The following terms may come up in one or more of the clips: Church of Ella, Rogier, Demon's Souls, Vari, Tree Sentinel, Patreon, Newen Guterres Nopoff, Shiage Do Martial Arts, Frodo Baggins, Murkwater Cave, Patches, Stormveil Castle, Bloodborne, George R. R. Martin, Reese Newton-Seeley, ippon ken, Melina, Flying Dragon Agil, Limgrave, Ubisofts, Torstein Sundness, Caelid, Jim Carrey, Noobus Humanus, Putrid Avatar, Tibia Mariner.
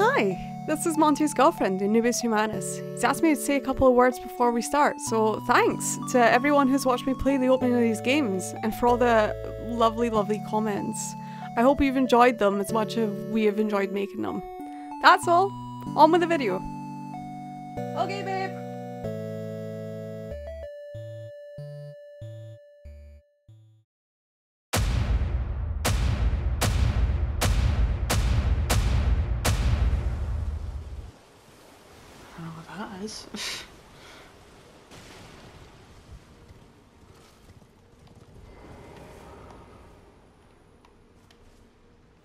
Hi, this is Monty's girlfriend, Noobus Humanus. He's asked me to say a couple of words before we start, so thanks to everyone who's watched me play the opening of these games and for all the lovely comments. I hope you've enjoyed them as much as we have enjoyed making them. That's all, on with the video. Okay, babe.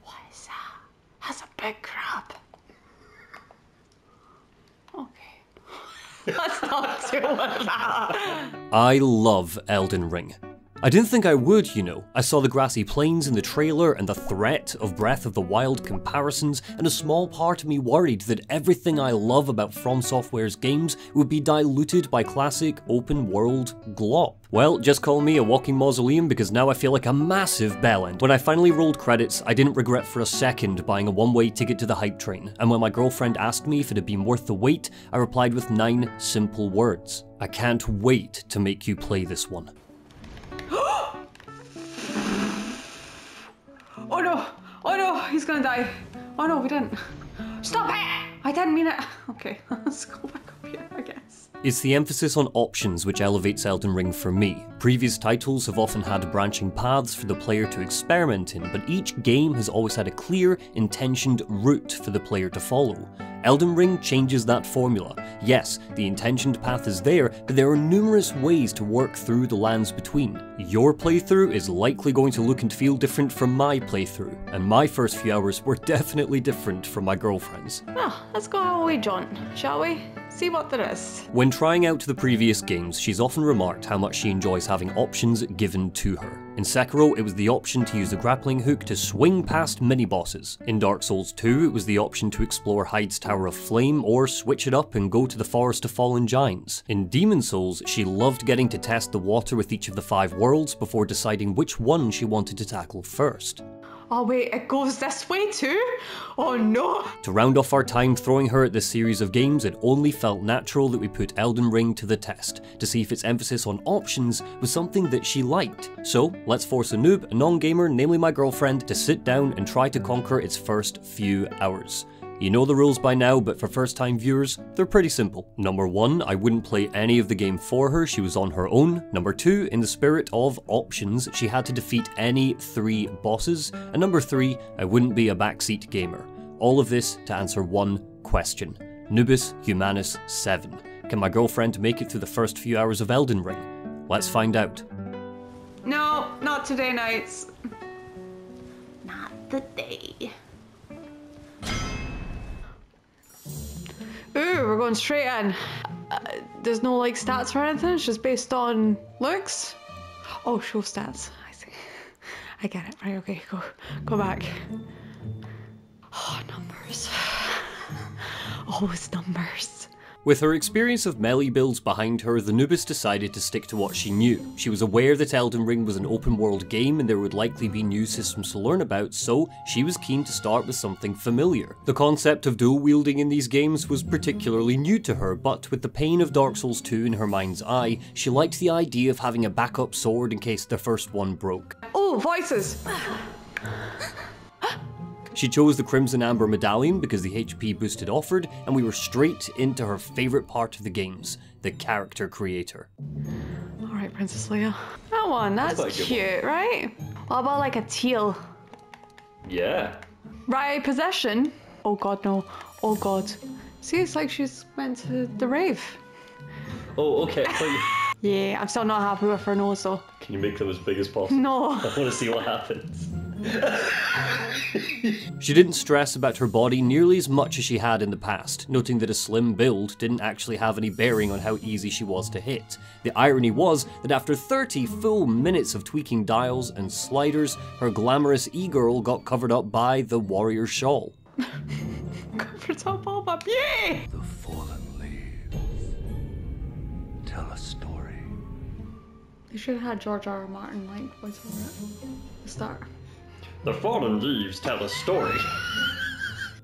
What is that? That's a big crab. Okay. Let's not do that. I love Elden Ring. I didn't think I would, you know. I saw the grassy plains in the trailer and the threat of Breath of the Wild comparisons, and a small part of me worried that everything I love about From Software's games would be diluted by classic open-world glop. Well, just call me a walking mausoleum because now I feel like a massive bellend. When I finally rolled credits, I didn't regret for a second buying a one-way ticket to the hype train, and when my girlfriend asked me if it had been worth the wait, I replied with 9 simple words. I can't wait to make you play this one. Oh no! Oh no! He's gonna die! Oh no, we didn't. Stop it! I didn't mean it! Okay, let's go back up here, I guess. It's the emphasis on options which elevates Elden Ring for me. Previous titles have often had branching paths for the player to experiment in, but each game has always had a clear, intentioned route for the player to follow. Elden Ring changes that formula. Yes, the intentioned path is there, but there are numerous ways to work through the lands between. Your playthrough is likely going to look and feel different from my playthrough, and my first few hours were definitely different from my girlfriend's. Ah, let's go away, John, shall we? See what there is. When trying out the previous games, she's often remarked how much she enjoys having options given to her. In Sekiro, it was the option to use the grappling hook to swing past mini-bosses. In Dark Souls 2, it was the option to explore Hyde's Tower of Flame or switch it up and go to the Forest of Fallen Giants. In Demon's Souls, she loved getting to test the water with each of the 5 worlds before deciding which one she wanted to tackle first. Oh wait, it goes this way too? Oh no! To round off our time throwing her at this series of games, it only felt natural that we put Elden Ring to the test, to see if its emphasis on options was something that she liked. So, let's force a noob, a non-gamer, namely my girlfriend, to sit down and try to conquer its first few hours. You know the rules by now, but for first-time viewers, they're pretty simple. Number 1, I wouldn't play any of the game for her, she was on her own. Number 2, in the spirit of options, she had to defeat any 3 bosses. And number 3, I wouldn't be a backseat gamer. All of this to answer one question. Noobus Humanus 7. Can my girlfriend make it through the first few hours of Elden Ring? Let's find out. No, not today, nights. Not today. Ooh, we're going straight in. There's no like stats or anything, it's just based on looks? Oh, show stats. I see. I get it. Right, okay, go back. Oh, numbers. Always numbers. With her experience of melee builds behind her, the Noobus decided to stick to what she knew. She was aware that Elden Ring was an open-world game and there would likely be new systems to learn about, so she was keen to start with something familiar. The concept of dual-wielding in these games was particularly new to her, but with the pain of Dark Souls 2 in her mind's eye, she liked the idea of having a backup sword in case the first one broke. Oh, voices! She chose the Crimson Amber Medallion because the HP boost it offered, and we were straight into her favourite part of the games, the character creator. Alright, Princess Leia. That one, that's cute, one. Right? What about like a teal? Yeah. Right, possession. Oh god, no. Oh god. See, it's like she's went to the rave. Oh, okay. Yeah, I'm still not happy with her nose though. Can you make them as big as possible? No. I want to see what happens. She didn't stress about her body nearly as much as she had in the past, noting that a slim build didn't actually have any bearing on how easy she was to hit. The irony was that after 30 full minutes of tweaking dials and sliders, her glamorous e-girl got covered up by the warrior shawl. Covered up all my beauty! The fallen leaves tell a story. They should have had George R. R. Martin like voice over it. The start. The fallen leaves tell a story.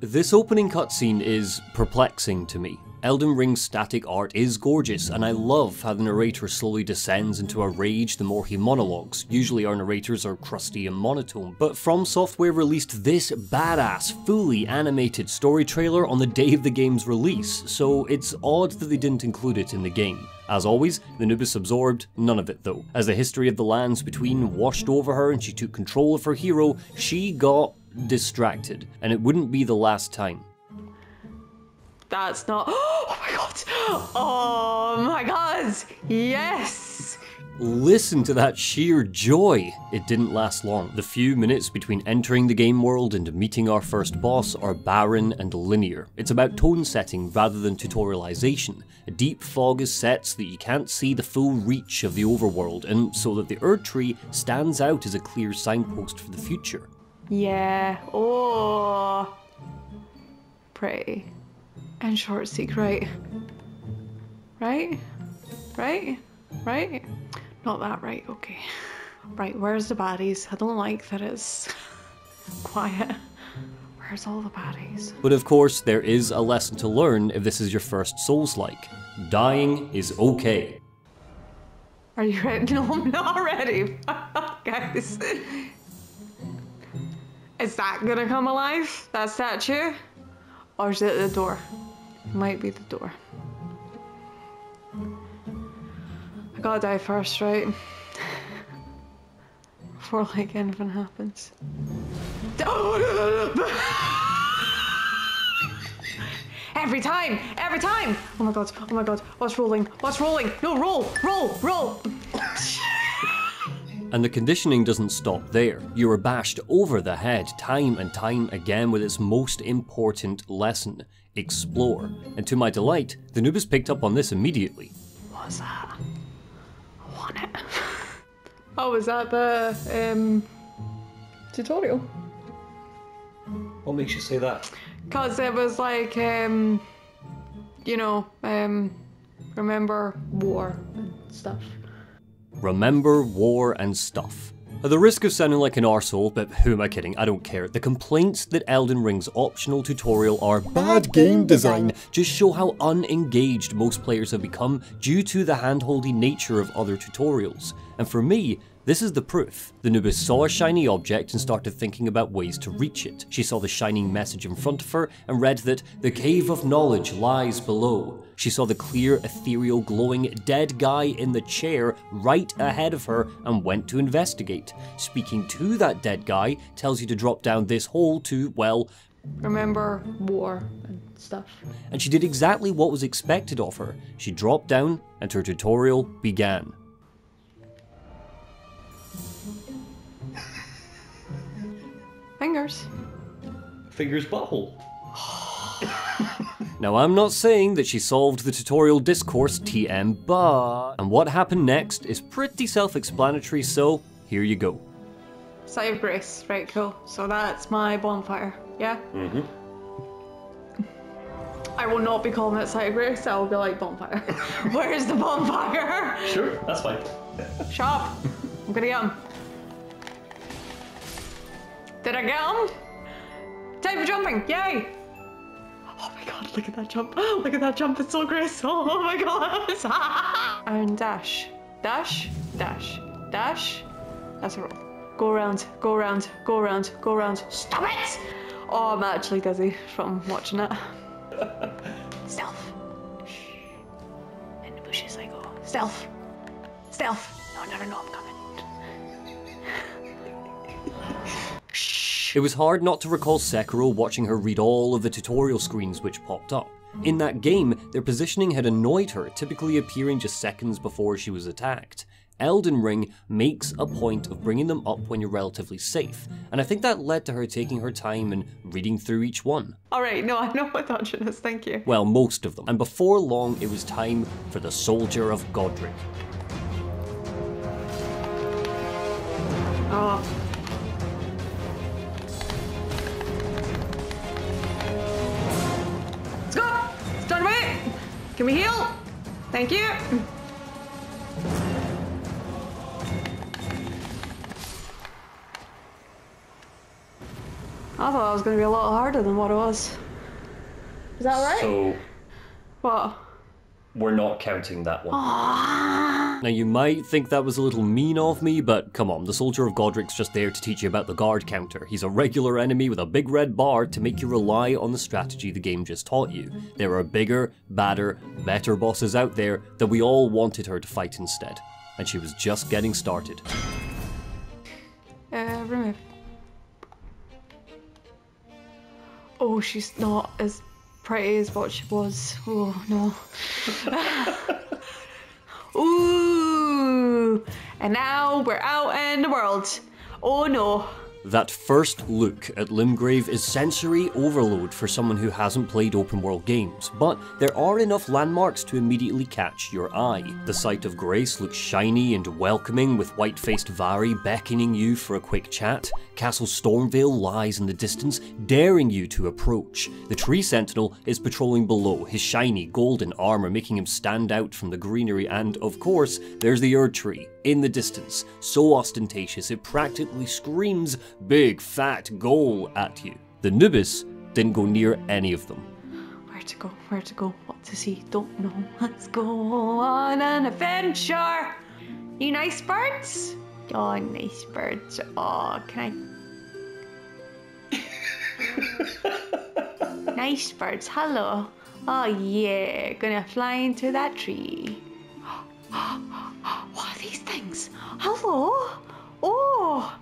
This opening cutscene is perplexing to me. Elden Ring's static art is gorgeous, and I love how the narrator slowly descends into a rage the more he monologues. Usually our narrators are crusty and monotone, but From Software released this badass, fully animated story trailer on the day of the game's release, so it's odd that they didn't include it in the game. As always, the Noobus absorbed none of it though. As the history of the Lands Between washed over her and she took control of her hero, she got distracted, and it wouldn't be the last time. That's not... Oh my god! Oh my god! Yes! Listen to that sheer joy! It didn't last long. The few minutes between entering the game world and meeting our first boss are barren and linear. It's about tone setting rather than tutorialization. A deep fog is set so that you can't see the full reach of the overworld, and so that the Erdtree stands out as a clear signpost for the future. Yeah. Oh. Pretty. And short seek, right? Right? Right? Right? Not that right, okay. Right, where's the baddies? I don't like that it's quiet. Where's all the baddies? But of course, there is a lesson to learn if this is your first Souls-like. Dying is okay. Are you ready? No, I'm not ready. Guys. Is that gonna come alive? That statue? Or is it the door? Might be the door. I gotta die first, right? Before like anything happens. Every time! Oh my god, what's rolling? No, roll! And the conditioning doesn't stop there. You are bashed over the head time and time again with its most important lesson, explore. And to my delight, the Noobus picked up on this immediately. What's that? I want it. Oh, is that the tutorial? What makes you say that? Because it was like, remember war and stuff. Remember war and stuff. At the risk of sounding like an arsehole, but who am I kidding, I don't care. The complaints that Elden Ring's optional tutorial are bad game design just show how unengaged most players have become due to the handholdy nature of other tutorials. And for me, this is the proof. The Noobus saw a shiny object and started thinking about ways to reach it. She saw the shining message in front of her and read that the cave of knowledge lies below. She saw the clear, ethereal, glowing dead guy in the chair right ahead of her and went to investigate. Speaking to that dead guy tells you to drop down this hole to, well, remember war and stuff. And she did exactly what was expected of her. She dropped down and her tutorial began. Fingers butthole. Now I'm not saying that she solved the tutorial discourse TM, but... And what happened next is pretty self-explanatory, so here you go. Sight of Grace, right, cool. So that's my bonfire, yeah? I will not be calling it Sight of Grace, I will be like bonfire. Where's the bonfire? Sure, that's fine. Shut up, I'm gonna get him. Did I get him? Time for jumping! Yay! Oh my god, look at that jump. Look at that jump, it's so graceful. Oh my god. And dash. Dash, dash, dash. That's a roll. Go around. Stop it! Oh, I'm actually dizzy from watching it. Stealth. Shh. In the bushes I go. Stealth. Stealth. No, I'm coming. It was hard not to recall Sekiro watching her read all of the tutorial screens which popped up. In that game, their positioning had annoyed her, typically appearing just seconds before she was attacked. Elden Ring makes a point of bringing them up when you're relatively safe, and I think that led to her taking her time and reading through each one. Alright, no, I know what option is, thank you. Well, most of them. And before long, it was time for the Soldier of Godrick. Oh. Can we heal? Thank you. I thought it was going to be a lot harder than what it was. Is that right? So... What? We're not counting that one. Aww. Now you might think that was a little mean of me, but come on, the Soldier of Godrick's just there to teach you about the guard counter. He's a regular enemy with a big red bar to make you rely on the strategy the game just taught you. There are bigger, badder, better bosses out there that we all wanted her to fight instead. And she was just getting started. Remove. Oh, she's not as... pretty is what she was. Oh no. Ooh! And now we're out in the world. Oh no. That first look at Limgrave is sensory overload for someone who hasn't played open world games, but there are enough landmarks to immediately catch your eye. The site of grace looks shiny and welcoming, with white-faced Vari beckoning you for a quick chat. Castle Stormveil lies in the distance, daring you to approach. The Tree Sentinel is patrolling below, his shiny golden armour making him stand out from the greenery, and of course, there's the Erdtree. In the distance, so ostentatious it practically screams big fat goal at you. The Noobus didn't go near any of them. Where to go, what to see, don't know. Let's go on an adventure! You nice birds? Oh, nice birds. Oh, can I... nice birds, hello. Oh yeah, gonna fly into that tree. What are these things? Hello? Oh!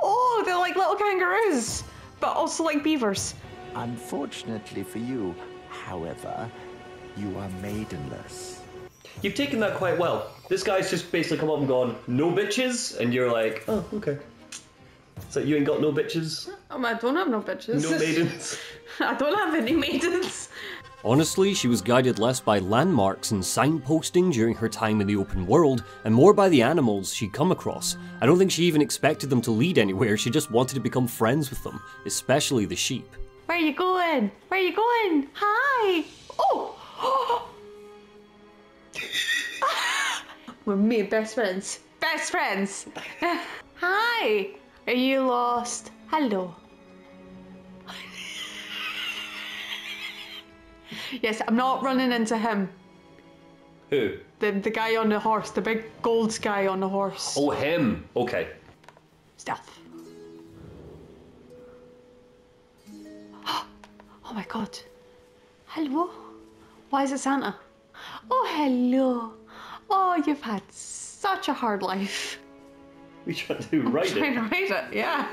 Oh, they're like little kangaroos, but also like beavers. Unfortunately for you, however, you are maidenless. You've taken that quite well. This guy's just basically come up and gone, no bitches, and you're like, oh, okay. So you ain't got no bitches? I don't have no bitches. No maidens? I don't have any maidens. Honestly, she was guided less by landmarks and signposting during her time in the open world, and more by the animals she'd come across. I don't think she even expected them to lead anywhere, she just wanted to become friends with them, especially the sheep. Where are you going? Where are you going? Hi! Oh! We're mere best friends. Best friends! Hi! Are you lost? Hello. Yes, I'm not running into him. Who? The guy on the horse, the big gold guy on the horse. Oh, him. Okay. Stealth. Oh my god. Hello? Why is it Santa? Oh, hello. Oh, you've had such a hard life. We tried to write it. Trying to write it, yeah.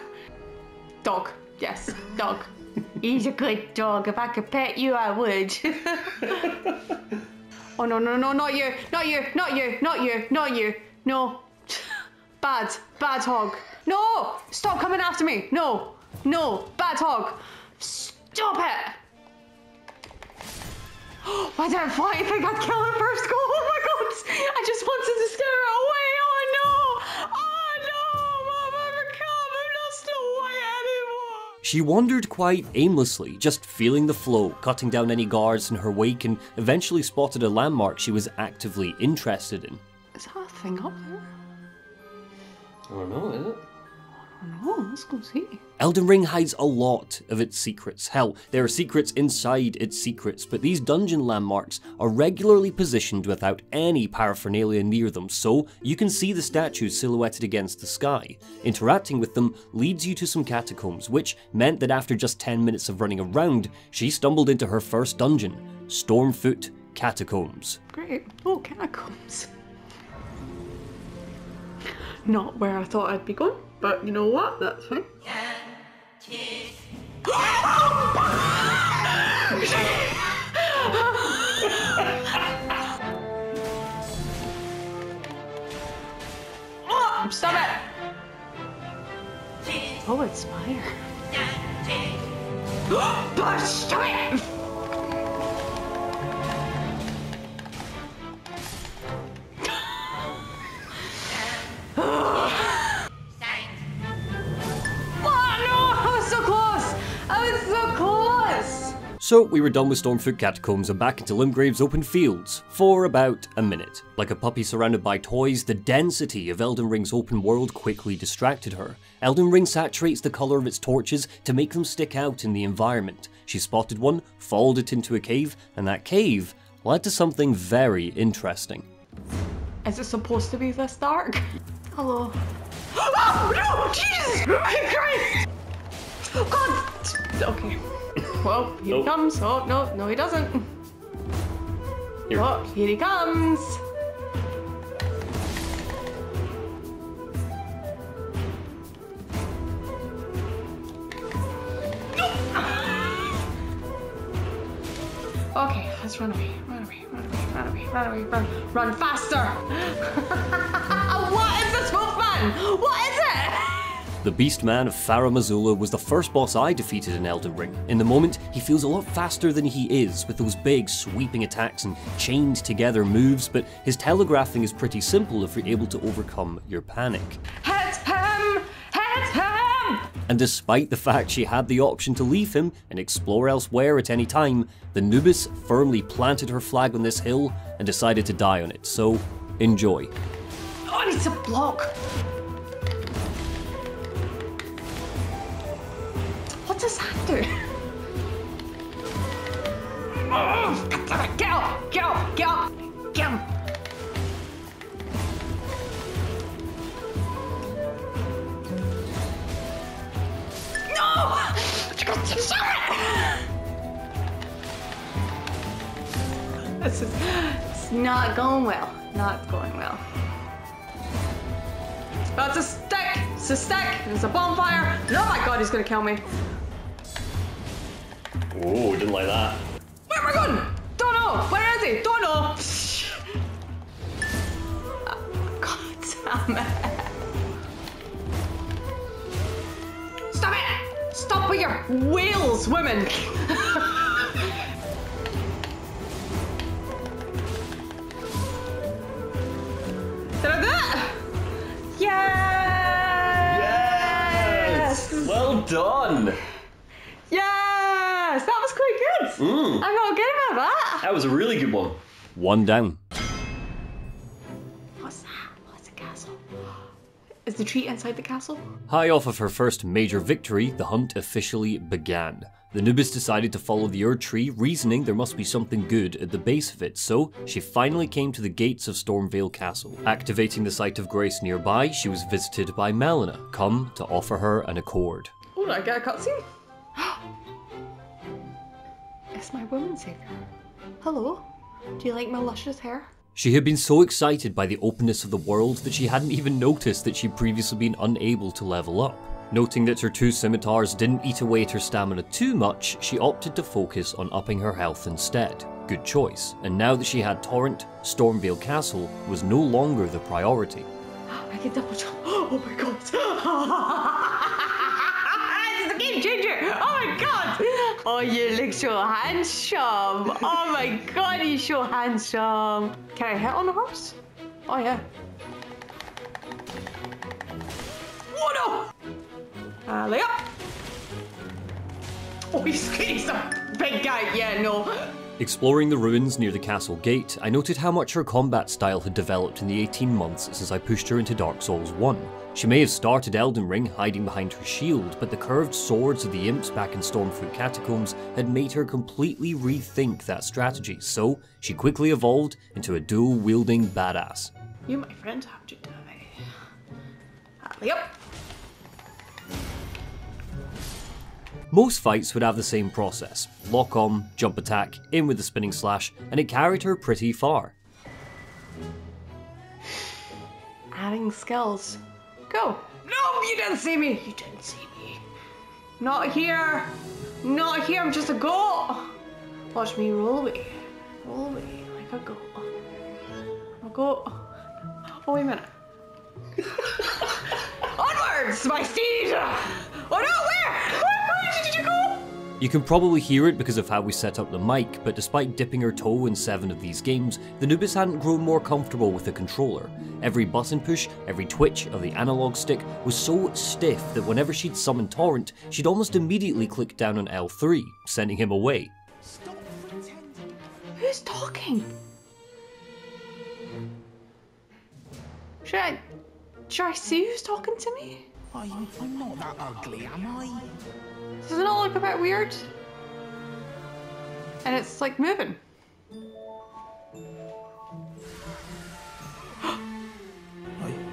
Dog. Yes, dog. He's a good dog. If I could pet you, I would. Oh no, no, no, not you, not you, not you, not you, not you. No. Bad, bad hog. No! Stop coming after me. No, no, bad hog. Stop it. Why did I fly? I think I'd kill it first go. Oh my god. I just wanted to scare it away. Oh no. Oh no, Mom, I've become. I'm not still white anymore. She wandered quite aimlessly, just feeling the flow, cutting down any guards in her wake, and eventually spotted a landmark she was actively interested in. Is that a thing up there? I don't know, is it? I don't know, let's go see. Elden Ring hides a lot of its secrets. Hell, there are secrets inside its secrets, but these dungeon landmarks are regularly positioned without any paraphernalia near them, so you can see the statues silhouetted against the sky. Interacting with them leads you to some catacombs, which meant that after just 10 minutes of running around, she stumbled into her first dungeon, Stormfoot Catacombs. Great. Oh, catacombs. Not where I thought I'd be going, but you know what? That's fine. Stop it! Oh, it's fire. Stop it! So we were done with Stormfoot Catacombs and back into Limgrave's open fields for about a minute. Like a puppy surrounded by toys, the density of Elden Ring's open world quickly distracted her. Elden Ring saturates the colour of its torches to make them stick out in the environment. She spotted one, followed it into a cave, and that cave led to something very interesting. Is it supposed to be this dark? Hello. Oh no! Jesus Christ! God! Okay. Well, here he comes. Oh, no he doesn't. Here. Oh, here he comes. No! Okay, let's run away. Run faster! What is this wolfman? What is it? The Beastman of Faramazula was the first boss I defeated in Elden Ring. In the moment, he feels a lot faster than he is, with those big sweeping attacks and chained together moves, but his telegraphing is pretty simple if you're able to overcome your panic. Hit him! Hit him! And despite the fact she had the option to leave him and explore elsewhere at any time, the Noobus firmly planted her flag on this hill and decided to die on it, so enjoy. Oh, I need to block! What does that do? Get up! Get up! Get up! Get him! No! This is... it's not going well. Not going well. Oh, it's a stick! It's a stick! There's a bonfire! Oh my god, he's gonna kill me. Oh, didn't like that. Where am I going? Don't know! Where is he? Don't know! Oh, god damn it! Stop it! Stop with your whales, women! Did I do it? Yes! Yes! Well done! Yes! That was quite good! Mm. I'm not good about that! That was a really good one. One down. What's that? What's a castle? Is the tree inside the castle? High off of her first major victory, the hunt officially began. The Noobus decided to follow the Erdtree, reasoning there must be something good at the base of it, so she finally came to the gates of Stormveil Castle. Activating the site of grace nearby, she was visited by Melina, come to offer her an accord. Oh, I get a cutscene? It's my woman's hair. Hello? Do you like my luscious hair? She had been so excited by the openness of the world that she hadn't even noticed that she'd previously been unable to level up. Noting that her two scimitars didn't eat away at her stamina too much, she opted to focus on upping her health instead. Good choice. And now that she had Torrent, Stormveil Castle was no longer the priority. I can double jump. Oh my god! This is a game changer! Oh my god! Oh, you look so handsome! Oh my god, you're so handsome! Can I hit on the horse? Oh yeah. Oh no! Lay up! Oh, he's a big guy, yeah, no. Exploring the ruins near the castle gate, I noted how much her combat style had developed in the 18 months since I pushed her into Dark Souls 1. She may have started Elden Ring hiding behind her shield, but the curved swords of the imps back in Stormfoot Catacombs had made her completely rethink that strategy, so she quickly evolved into a dual-wielding badass. You, my friend, have to die. Lay up! Most fights would have the same process. Lock on, jump attack, in with the spinning slash, and it carried her pretty far. Adding skills. Go! No, you didn't see me! You didn't see me. Not here! Not here, I'm just a goat! Watch me roll away like a goat. I'm a goat. Oh, wait a minute. Onwards, my steed! Oh no, where did you go? You can probably hear it because of how we set up the mic, but despite dipping her toe in 7 of these games, the Noobus hadn't grown more comfortable with the controller. Every button push, every twitch of the analog stick was so stiff that whenever she'd summon Torrent, she'd almost immediately click down on L3, sending him away. Who's talking? Should I see who's talking to me? I'm not that ugly, am I? Does it not look a bit weird? And it's like moving. I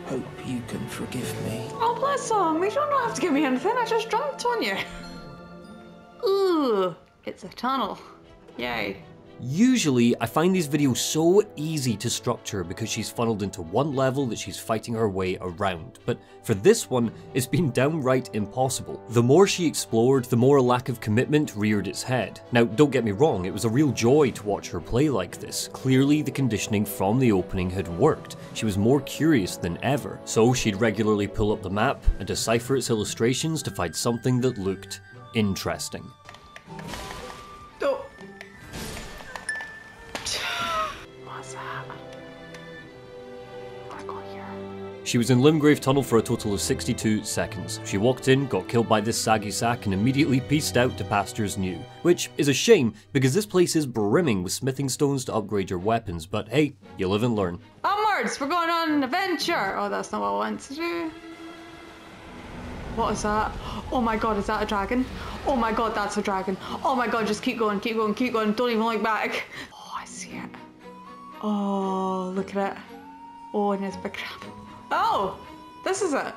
hope you can forgive me. Oh, bless him. You don't have to give me anything. I just jumped on you. Ooh, it's a tunnel. Yay. Usually, I find these videos so easy to structure because she's funneled into one level that she's fighting her way around, but for this one, it's been downright impossible. The more she explored, the more a lack of commitment reared its head. Now, don't get me wrong, it was a real joy to watch her play like this. Clearly, the conditioning from the opening had worked. She was more curious than ever, so she'd regularly pull up the map and decipher its illustrations to find something that looked interesting. She was in Limgrave Tunnel for a total of 62 seconds. She walked in, got killed by this saggy sack, and immediately peaced out to pastures new. Which is a shame, because this place is brimming with smithing stones to upgrade your weapons, but hey, you live and learn. Onwards! We're going on an adventure! Oh, that's not what I want to do. What is that? Oh my god, is that a dragon? Oh my god, that's a dragon. Oh my god, just keep going, keep going, keep going, don't even look back. Oh, I see it. Oh, look at it. Oh, and it's big crap. Oh! This is it!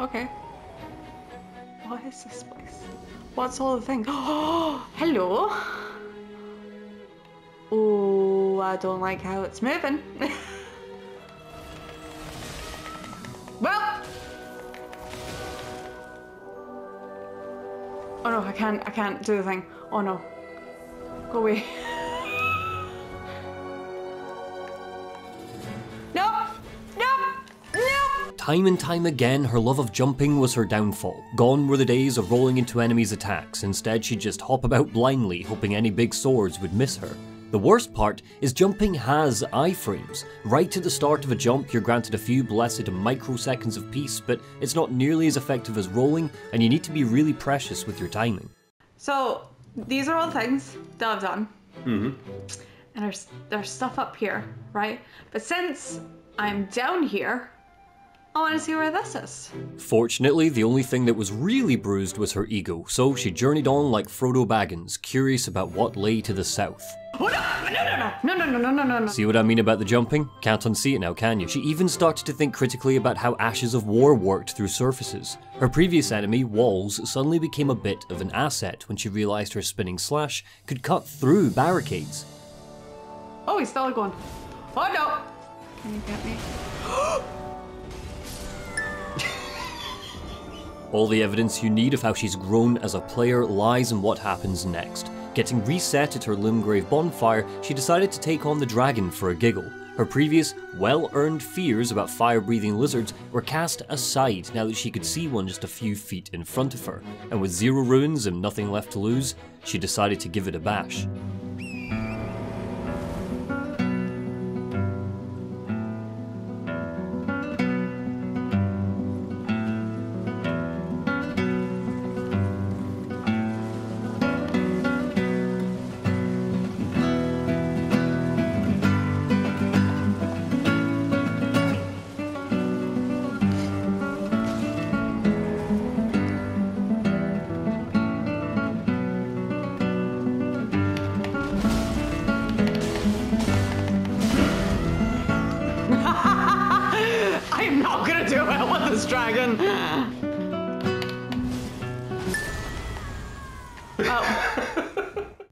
Okay. What is this place? What's all the things? Oh! Hello! Oh, I don't like how it's moving. Well! Oh no, I can't do the thing. Oh no. Go away. Time and time again, her love of jumping was her downfall. Gone were the days of rolling into enemies' attacks. Instead, she'd just hop about blindly, hoping any big swords would miss her. The worst part is jumping has iframes. Right at the start of a jump, you're granted a few blessed microseconds of peace, but it's not nearly as effective as rolling, and you need to be really precious with your timing. So, these are all things that I've done. And there's stuff up here, right? But since I'm down here, I want to see where this is. Fortunately, the only thing that was really bruised was her ego, so she journeyed on like Frodo Baggins, curious about what lay to the south. Oh no, no, no, no, no, no, no, no, no. See what I mean about the jumping? Can't unsee it now, can you? She even started to think critically about how Ashes of War worked through surfaces. Her previous enemy, walls, suddenly became a bit of an asset when she realised her spinning slash could cut through barricades. Oh, he's still going. Oh no! Can you get me? All the evidence you need of how she's grown as a player lies in what happens next. Getting reset at her Limgrave bonfire, she decided to take on the dragon for a giggle. Her previous, well-earned fears about fire-breathing lizards were cast aside now that she could see one just a few feet in front of her, and with zero runes and nothing left to lose, she decided to give it a bash.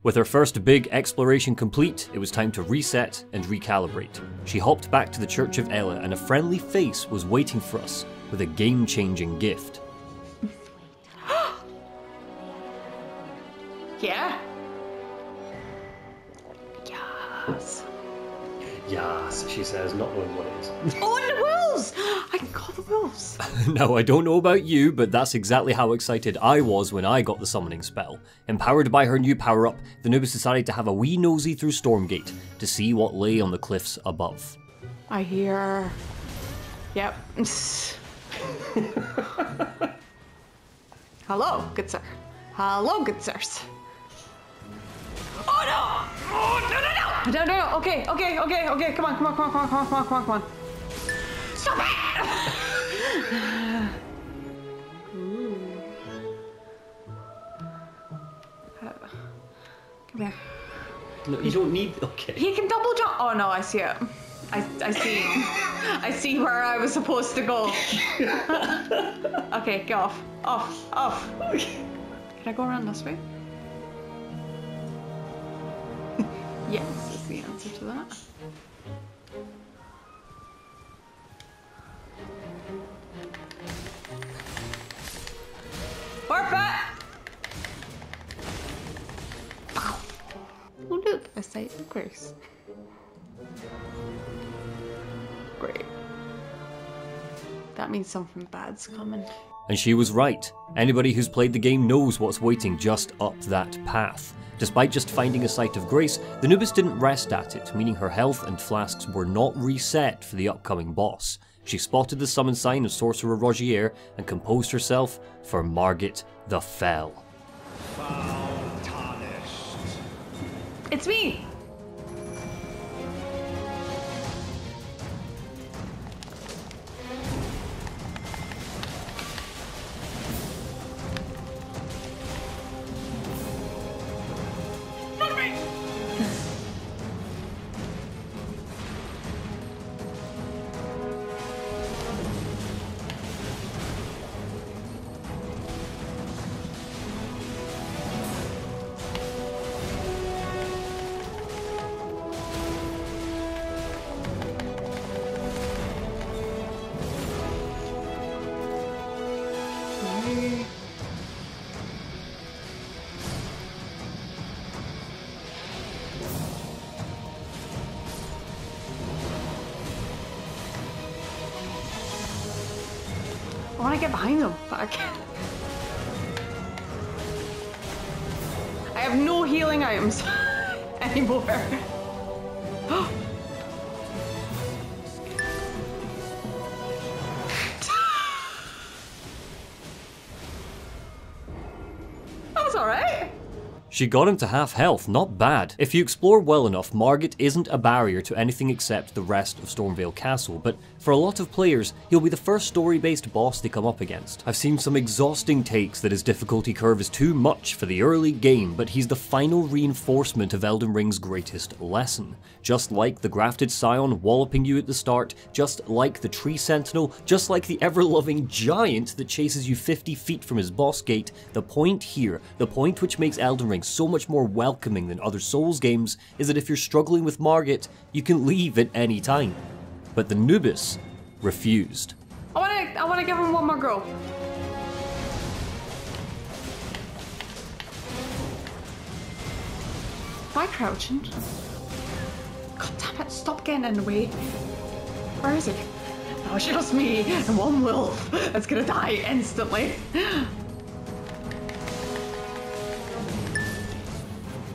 With her first big exploration complete, it was time to reset and recalibrate. She hopped back to the Church of Ella, and a friendly face was waiting for us with a game-changing gift. Yeah? Yes. Yes, she says, not knowing what it is. Oh, and the wolves! I can call the wolves. Now, I don't know about you, but that's exactly how excited I was when I got the summoning spell. Empowered by her new power-up, the Noobus decided to have a wee nosy through Stormgate to see what lay on the cliffs above. I hear... Yep. Hello, good sir. Hello, good sirs. Oh no! Oh! No, okay, come on. Stop it! Ooh. Come here. No, you don't need, okay. He can double jump. Oh no, I see it. I see. I see where I was supposed to go. Okay, get off. Off. Can I go around this way? Yes, is the answer to that. Warpa! Oh look, a sight of grace. Great. That means something bad's coming. And she was right. Anybody who's played the game knows what's waiting just up that path. Despite just finding a site of grace, the Noobus didn't rest at it, meaning her health and flasks were not reset for the upcoming boss. She spotted the summon sign of Sorcerer Rogier and composed herself for Margit the Fell. Foul tarnished. It's me! I want to get behind them, but I can't. I have no healing items anymore. That was alright. She got him to half health, not bad. If you explore well enough, Margit isn't a barrier to anything except the rest of Stormveil Castle, but for a lot of players, he'll be the first story-based boss they come up against. I've seen some exhausting takes that his difficulty curve is too much for the early game, but he's the final reinforcement of Elden Ring's greatest lesson. Just like the grafted scion walloping you at the start, just like the Tree Sentinel, just like the ever-loving giant that chases you 50 feet from his boss gate, the point here, the point which makes Elden Ring so much more welcoming than other Souls games is that if you're struggling with Margit, you can leave at any time. But the Noobus refused. I wanna give him one more go. Am I crouching? God damn it, stop getting in the way. Where is he? Oh, it's just me and one wolf that's gonna die instantly.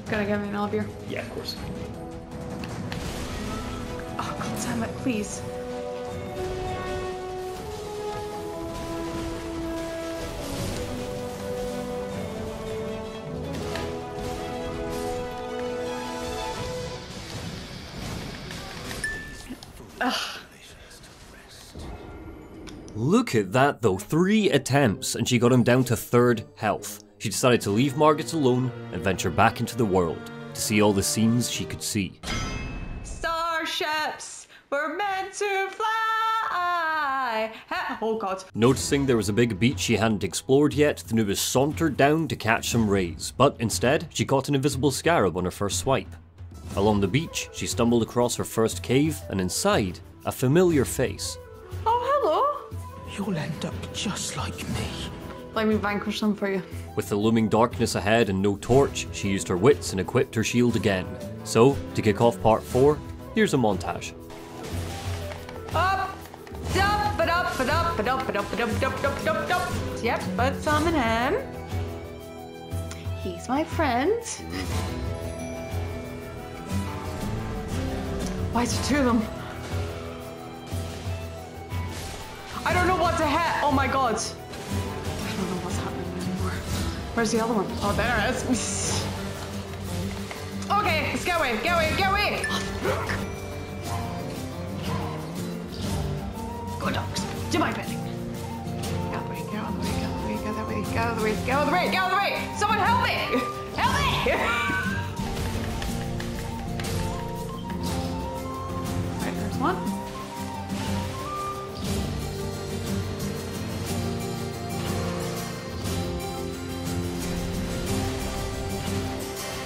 Gotta give me an olive here. Yeah, of course. Oh, god damn it, please. Look at that though, 3 attempts and she got him down to 3rd health. She decided to leave Margit alone and venture back into the world to see all the scenes she could see. Starships were meant to fly! Oh god. Noticing there was a big beach she hadn't explored yet, the Noobus sauntered down to catch some rays, but instead she caught an invisible scarab on her first swipe. Along the beach, she stumbled across her first cave and inside, a familiar face. Oh, hello! You'll end up just like me. Let me vanquish them for you. With the looming darkness ahead and no torch, she used her wits and equipped her shield again. So, to kick off part 4, here's a montage. Up, up, but up, but up, but up, but up, but up, but up, but up, but up. Yep, but summon him. He's my friend. Why is there 2 of them? I don't know what to hit. Oh my god. Where's the other one? Oh, there it is. Okay, let's get away, get away, get away! Go dogs. Divine Panic. Go the way, go the way, go the way, go the way, go the way, go the way. Someone help me! Help me! One.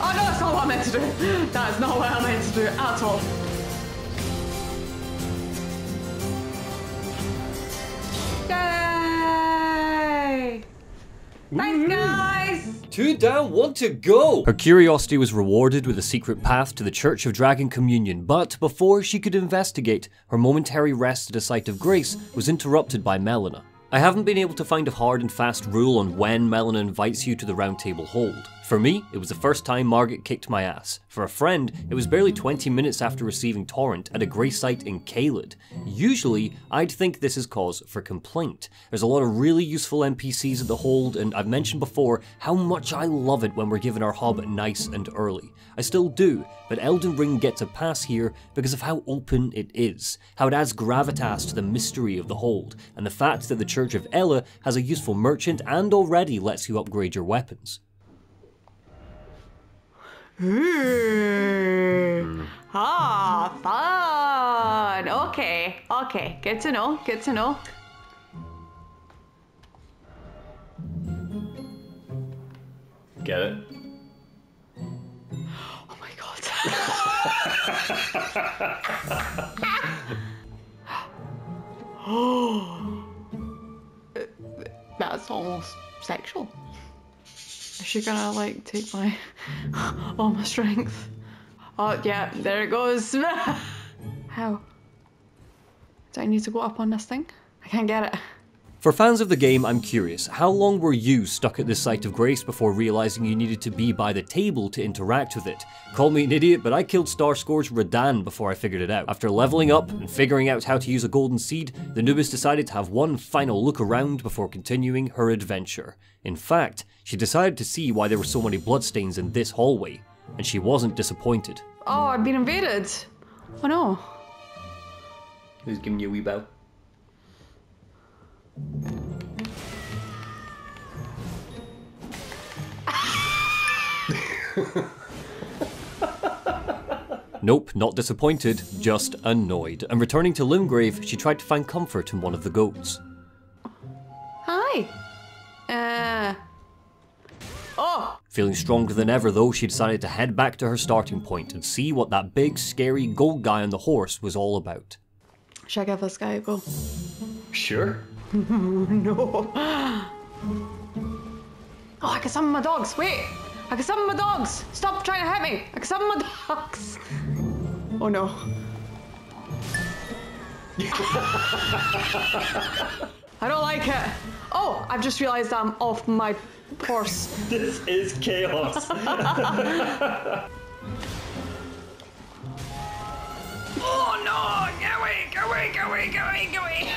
Oh no, that's not what I meant to do. That is not what I meant to do at all. Yay! Thanks, guys! Two down, one to go! Her curiosity was rewarded with a secret path to the Church of Dragon Communion, but before she could investigate, her momentary rest at a sight of grace was interrupted by Melina. I haven't been able to find a hard and fast rule on when Melina invites you to the Round Table Hold. For me, it was the first time Margit kicked my ass. For a friend, it was barely 20 minutes after receiving Torrent at a grace site in Caelid. Usually, I'd think this is cause for complaint. There's a lot of really useful NPCs at the Hold, and I've mentioned before how much I love it when we're given our hob nice and early. I still do, but Elden Ring gets a pass here because of how open it is, how it adds gravitas to the mystery of the Hold, and the fact that the Church of Ella has a useful merchant and already lets you upgrade your weapons. Ah, fun! Okay, okay, good to know, good to know. Get it? Oh my god. Oh, that's almost sexual. Is she gonna like take my all my strength? Oh yeah, there it goes. How? Do I need to go up on this thing? I can't get it. For fans of the game, I'm curious, how long were you stuck at this site of grace before realizing you needed to be by the table to interact with it? Call me an idiot, but I killed Starscourge Radan before I figured it out. After leveling up and figuring out how to use a golden seed, the Noobus decided to have one final look around before continuing her adventure. In fact, she decided to see why there were so many bloodstains in this hallway, and she wasn't disappointed. Oh, I've been invaded! Oh no. Who's giving you a wee bow? Nope, not disappointed, just annoyed. And returning to Limgrave, she tried to find comfort in one of the goats. Hi! Oh! Feeling stronger than ever though, she decided to head back to her starting point and see what that big, scary gold guy on the horse was all about. Should I give this guy a go? Sure. No. Oh, I can summon my dogs. Wait! I can summon my dogs! Stop trying to hit me! I can summon my dogs! Oh no. I don't like it. Oh, I've just realised I'm off my horse. This is chaos. Oh no! Get away! Get away! Get away! Get away! Get away!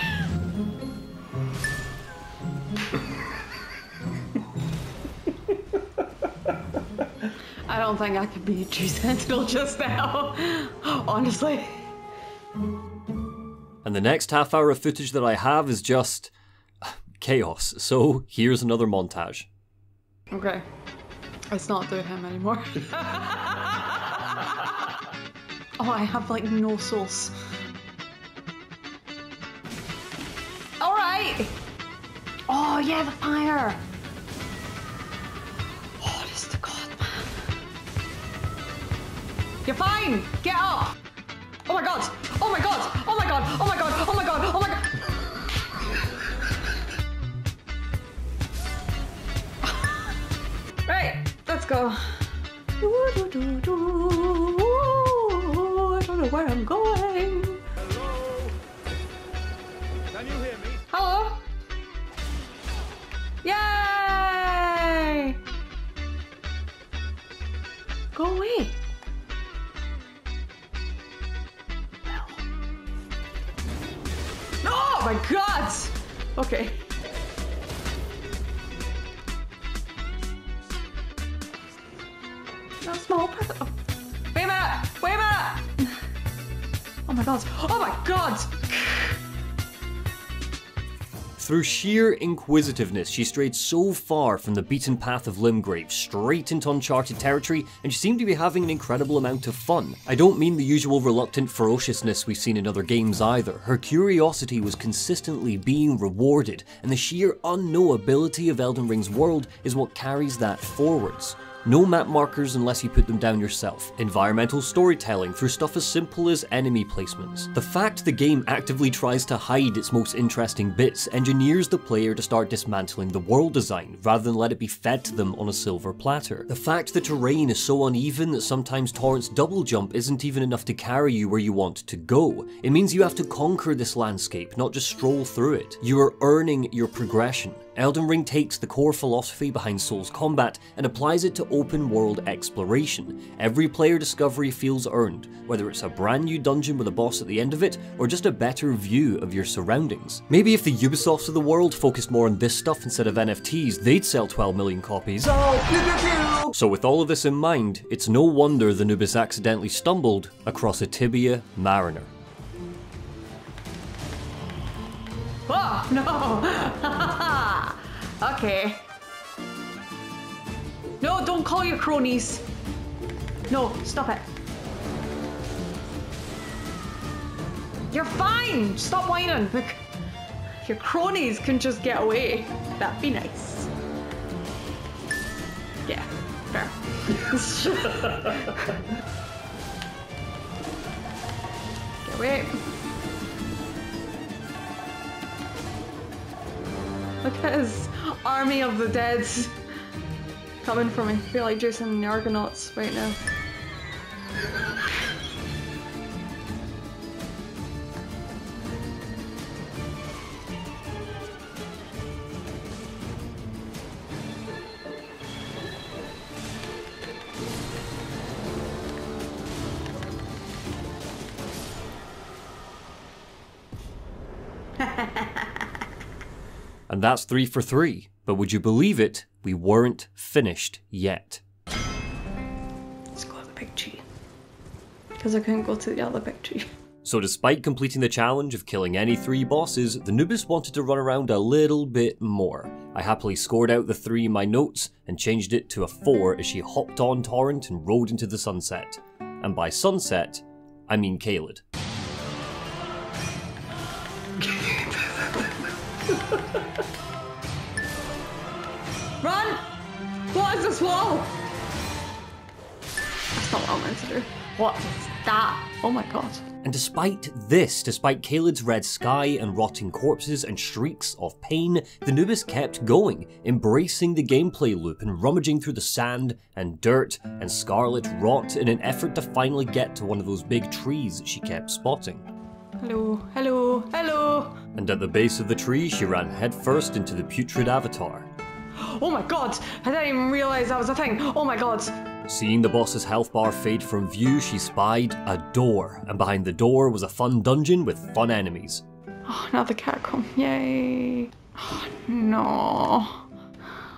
I don't think I could be Tree Sentinel just now, honestly. And the next half hour of footage that I have is just chaos, so here's another montage. Okay, let's not do him anymore. Oh, I have like no souls. Alright! Oh yeah, the fire! Honest to God, man. You're fine! Get up! Oh my god! Oh my god! Oh my god! Oh my god! Oh my god! Oh my god! Right, let's go. I don't know where I'm going. Hello? Can you hear me? Hello? Yay! Go away. No! Oh my god! Okay. That's my whole present. Wait a minute! Wait a minute! Oh my god. Oh my god! Through sheer inquisitiveness, she strayed so far from the beaten path of Limgrave, straight into uncharted territory, and she seemed to be having an incredible amount of fun. I don't mean the usual reluctant ferociousness we've seen in other games either. Her curiosity was consistently being rewarded, and the sheer unknowability of Elden Ring's world is what carries that forwards. No map markers unless you put them down yourself. Environmental storytelling through stuff as simple as enemy placements. The fact the game actively tries to hide its most interesting bits engineers the player to start dismantling the world design, rather than let it be fed to them on a silver platter. The fact the terrain is so uneven that sometimes Torrent's double jump isn't even enough to carry you where you want to go. It means you have to conquer this landscape, not just stroll through it. You are earning your progression. Elden Ring takes the core philosophy behind Souls combat and applies it to open world exploration. Every player discovery feels earned, whether it's a brand new dungeon with a boss at the end of it, or just a better view of your surroundings. Maybe if the Ubisofts of the world focused more on this stuff instead of NFTs, they'd sell 12 million copies. So with all of this in mind, it's no wonder the Noobus accidentally stumbled across a Tibia Mariner. Oh, no! Okay. No, don't call your cronies. No, stop it. You're fine! Stop whining. Look, your cronies can just get away. That'd be nice. Yeah, fair. Get away. Look at his army of the dead coming for me. I feel like Jason and the Argonauts right now. And that's 3 for 3, but would you believe it, we weren't finished yet. Let's go to the big tree, because I couldn't go to the other big tree. So despite completing the challenge of killing any 3 bosses, the Noobus wanted to run around a little bit more. I happily scored out the 3 in my notes and changed it to a 4 as she hopped on Torrent and rode into the sunset. And by sunset, I mean Caelid. Run! What is this wall? That's not what I meant to do. What is that? Oh my god. And despite Caelid's red sky and rotting corpses and shrieks of pain, the Noobus kept going, embracing the gameplay loop and rummaging through the sand and dirt and scarlet rot in an effort to finally get to one of those big trees that she kept spotting. Hello, hello, hello! And at the base of the tree, she ran headfirst into the Putrid Avatar. Oh my god! I didn't even realise that was a thing! Oh my god! Seeing the boss's health bar fade from view, she spied a door, and behind the door was a fun dungeon with fun enemies. Oh, now the catacomb, yay! Oh no...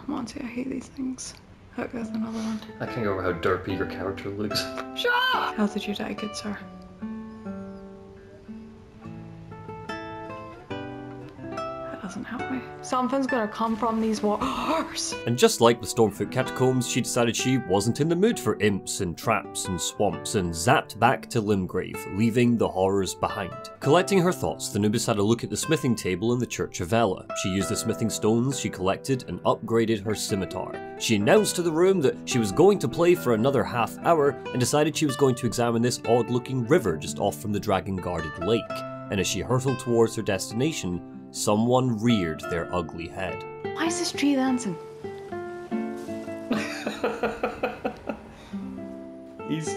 Monty, I hate these things. Look, there's another one. I can't get over how derpy your character looks. Shut up! How did you die, good sir? Doesn't help me. Something's gonna come from these waters. And just like the Stormfoot Catacombs, she decided she wasn't in the mood for imps and traps and swamps and zapped back to Limgrave, leaving the horrors behind. Collecting her thoughts, the Noobus had a look at the smithing table in the Church of Ella. She used the smithing stones she collected and upgraded her scimitar. She announced to the room that she was going to play for another half hour and decided she was going to examine this odd-looking river just off from the dragon-guarded lake. And as she hurtled towards her destination, someone reared their ugly head. Why is this tree dancing? He's...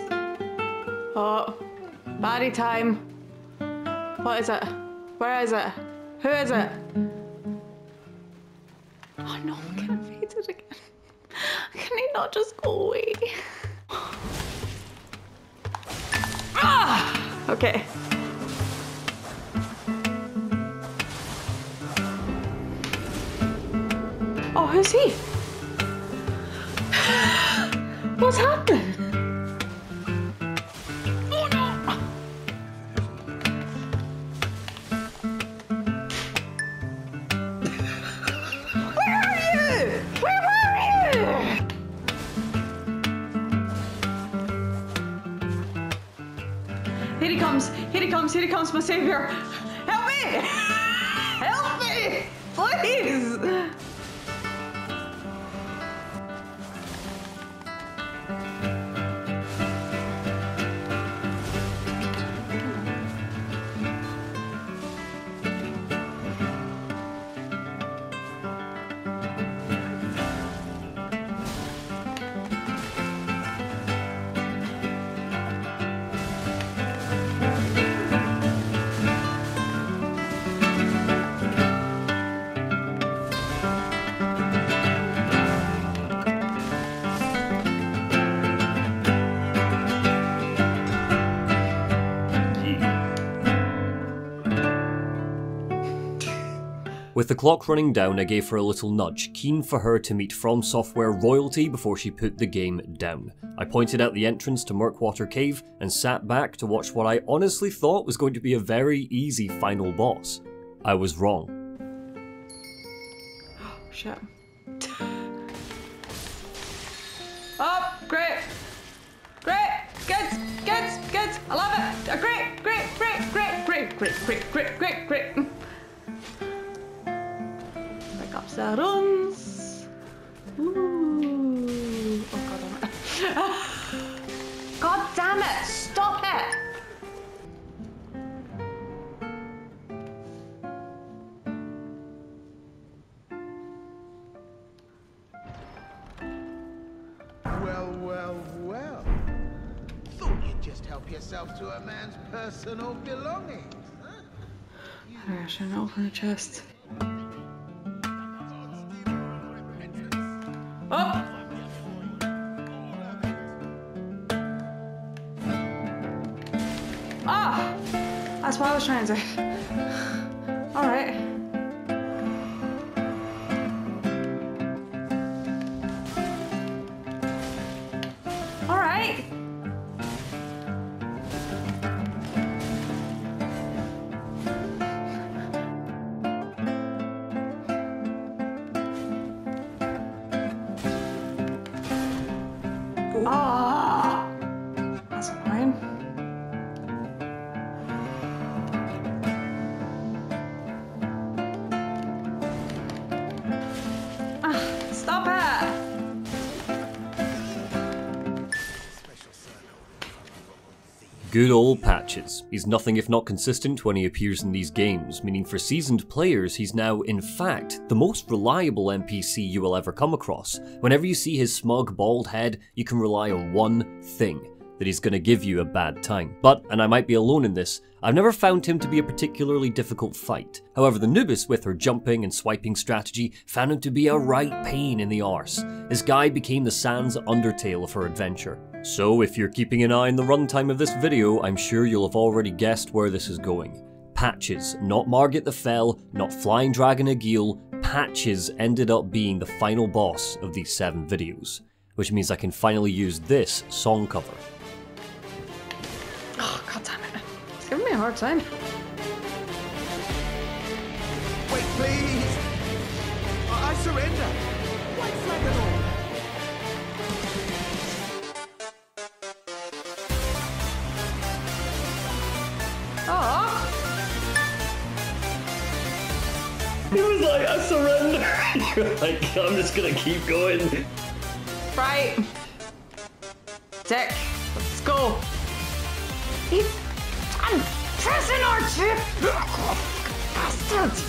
Oh, party time. What is it? Where is it? Who is it? Oh no, I'm getting faded again. Can he not just go away? Ah! Okay. Oh, who's he? What's happened? Oh no! Here he comes! Here he comes! Here he comes, my savior! Help me! Help me! Please! With the clock running down, I gave her a little nudge, keen for her to meet From Software royalty before she put the game down. I pointed out the entrance to Murkwater Cave and sat back to watch what I honestly thought was going to be a very easy final boss. I was wrong. Oh shit. Oh, great! Great! Good! Good! Good! I love it! Great! Great! Great! Great! Great! Great! Great! Great! Great! Great! Runs. Ooh. Oh, God damn it! Stop it! Well, well, well. Thought you'd just help yourself to a man's personal belongings, huh? I should open the chest. That's what I was trying to say. Alright. Alright! Ah! That's fine. Good old Patches. He's nothing if not consistent when he appears in these games, meaning for seasoned players he's now, in fact, the most reliable NPC you will ever come across. Whenever you see his smug, bald head, you can rely on one thing, that he's gonna give you a bad time. But, and I might be alone in this, I've never found him to be a particularly difficult fight. However, the Noobus, with her jumping and swiping strategy, found him to be a right pain in the arse. This guy became the Sans Undertale of her adventure. So, if you're keeping an eye on the runtime of this video, I'm sure you'll have already guessed where this is going. Patches, not Margit the Fell, not Flying Dragon Agil, Patches ended up being the final boss of these 7 videos. Which means I can finally use this song cover. Oh, god damn it. It's giving me a hard time. Wait, please! I surrender! White flag at all! He was like, I surrender. You're like, I'm just gonna keep going. Right. Dick, let's go. I'm pressing our chip. Bastards.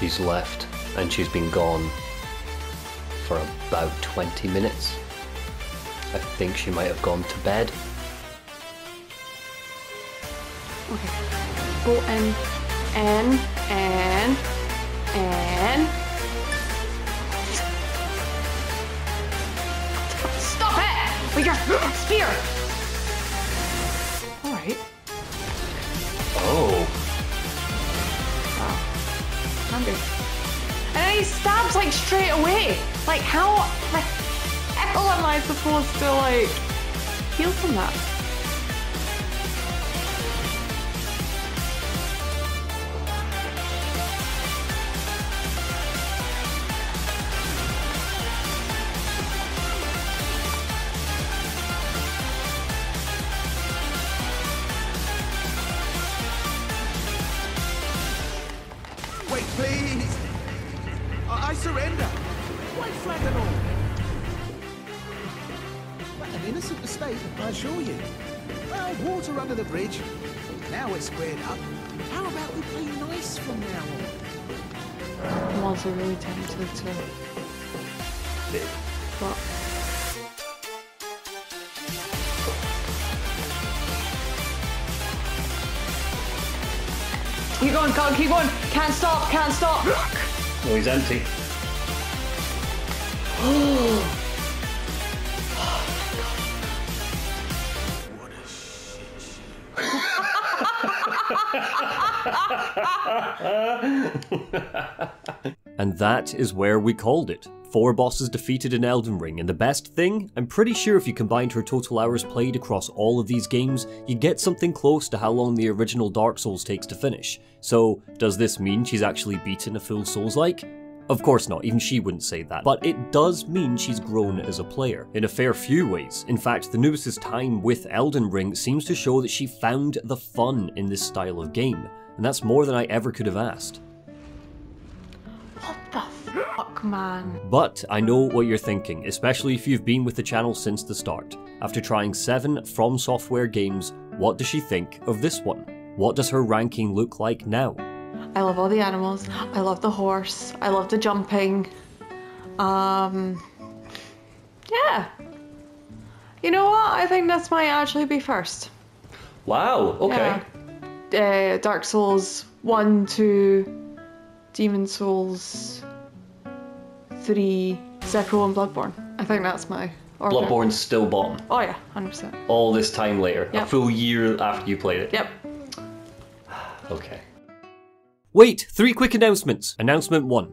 She's left, and she's been gone for about 20 minutes. I think she might have gone to bed. Okay. Go and. Stop it! With your spear! Alright. Oh. Wow. Handy. And then he stabs like straight away. Like how the hell am I supposed to like heal from that? Squared up. How about we play nice from now on? I'm also really tempted to. What? Keep going, Cog, keep going. Can't stop, can't stop. Oh, he's empty. Oh. And that is where we called it. 4 bosses defeated in Elden Ring, and the best thing? I'm pretty sure if you combined her total hours played across all of these games, you'd get something close to how long the original Dark Souls takes to finish. So, does this mean she's actually beaten a full Souls-like? Of course not, even she wouldn't say that, but it does mean she's grown as a player, in a fair few ways. In fact, the Noobus' time with Elden Ring seems to show that she found the fun in this style of game, and that's more than I ever could have asked. What the fuck, man? But I know what you're thinking, especially if you've been with the channel since the start. After trying 7 From Software games, what does she think of this one? What does her ranking look like now? I love all the animals, I love the horse, I love the jumping, yeah. You know what, I think this might actually be first. Wow, okay. Yeah. Dark Souls 1, 2, Demon's Souls 3, Sekiro and Bloodborne. I think that's my order. Bloodborne's still bottom. Oh yeah, 100%. All this time later, yep. A full year after you played it. Yep. Okay. Wait, 3 quick announcements! Announcement 1.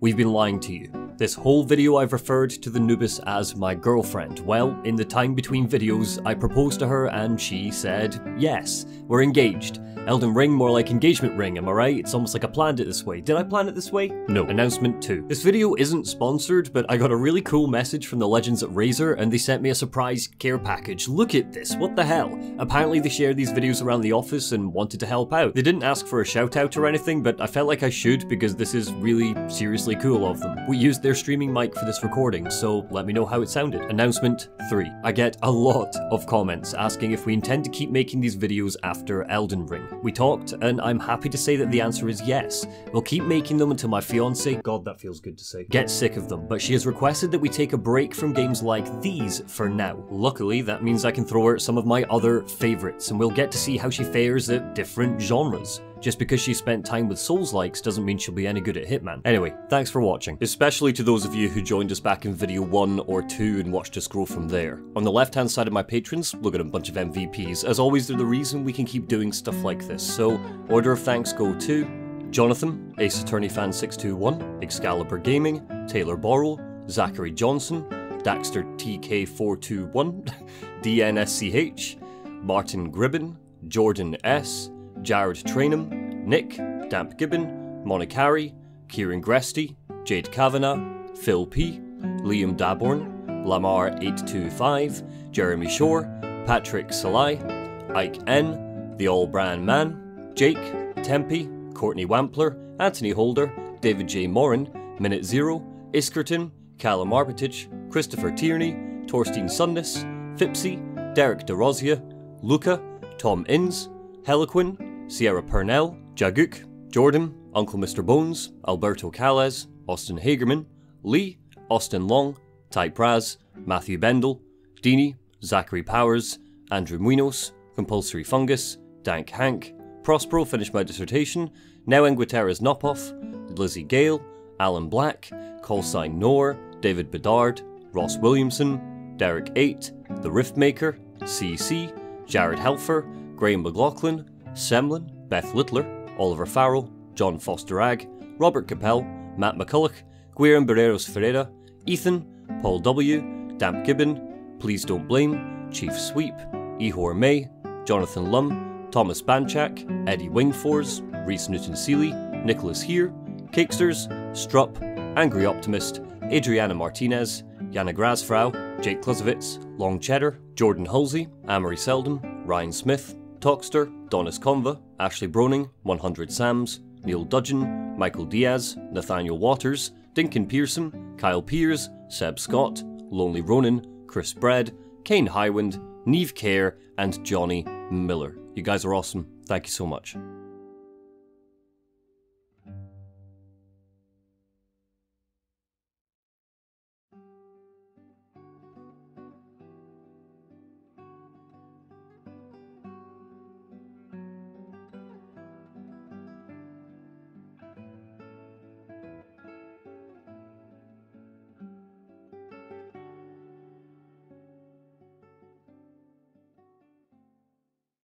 We've been lying to you. This whole video I've referred to the Noobus as my girlfriend. Well, in the time between videos, I proposed to her and she said, yes, we're engaged. Elden Ring, more like engagement ring, am I right? It's almost like I planned it this way. Did I plan it this way? No. Announcement 2. This video isn't sponsored, but I got a really cool message from the legends at Razer and they sent me a surprise care package. Look at this, what the hell? Apparently they shared these videos around the office and wanted to help out. They didn't ask for a shout out or anything, but I felt like I should because this is really seriously cool of them. We used their streaming mic for this recording, so let me know how it sounded. Announcement 3. I get a lot of comments asking if we intend to keep making these videos after Elden Ring. We talked, and I'm happy to say that the answer is yes. We'll keep making them until my fiancée, God that feels good to say, gets sick of them, but she has requested that we take a break from games like these for now. Luckily, that means I can throw out some of my other favourites, and we'll get to see how she fares at different genres. Just because she spent time with Souls-likes doesn't mean she'll be any good at Hitman. Anyway, thanks for watching, especially to those of you who joined us back in video 1 or 2 and watched us grow from there. On the left-hand side of my patrons, look at a bunch of MVPs. As always, they're the reason we can keep doing stuff like this, so order of thanks go to Jonathan, Ace Attorney Fan 621, Excalibur Gaming, Taylor Borrell, Zachary Johnson, Daxter TK421, DNSCH, Martin Gribben, Jordan S, Jared Trainham, Nick, Damp Gibbon, Monicari, Kieran Gresty, Jade Kavanagh, Phil P, Liam Daborn, Lamar825, Jeremy Shore, Patrick Salai, Ike N, The All Brand Man, Jake, Tempe, Courtney Wampler, Anthony Holder, David J. Morin, Minute Zero, Iskerton, Callum Armitage, Christopher Tierney, Torstein Sundness, Fipsy, Derek DeRozia, Luca, Tom Inns, Heliquin, Sierra Purnell, Jaguk, Jordan, Uncle Mr. Bones, Alberto Calles, Austin Hagerman, Lee, Austin Long, Ty Praz, Matthew Bendel, Dini, Zachary Powers, Andrew Munoz, Compulsory Fungus, Dank Hank, Prospero finished my dissertation, Newen Guterres Nopoff, Lizzie Gale, Alan Black, Callsign Noor, David Bedard, Ross Williamson, Derek 8, The Riftmaker, CC, Jared Helfer, Graham McLaughlin, Semlin, Beth Littler, Oliver Farrell, John Fosteragg, Robert Capel, Matt McCulloch, Guillermo Barreros Ferreira, Ethan, Paul W, Damp Gibbon, Please Don't Blame, Chief Sweep, Ehor May, Jonathan Lum, Thomas Banchak, Eddie Wingfors, Reese Newton-Seeley, Nicholas Heer, Cakesters, Strupp, Angry Optimist, Adriana Martinez, Jana Grasfrau, Jake Kluzovitz, Long Cheddar, Jordan Halsey, Amory Seldom, Ryan Smith, Talkster, Donis Conva, Ashley Broning, 100 Sams, Neil Dudgeon, Michael Diaz, Nathaniel Waters, Dinkin Pearson, Kyle Piers, Seb Scott, Lonely Ronan, Chris Bread, Kane Highwind, Neve Kerr, and Johnny Miller. You guys are awesome. Thank you so much.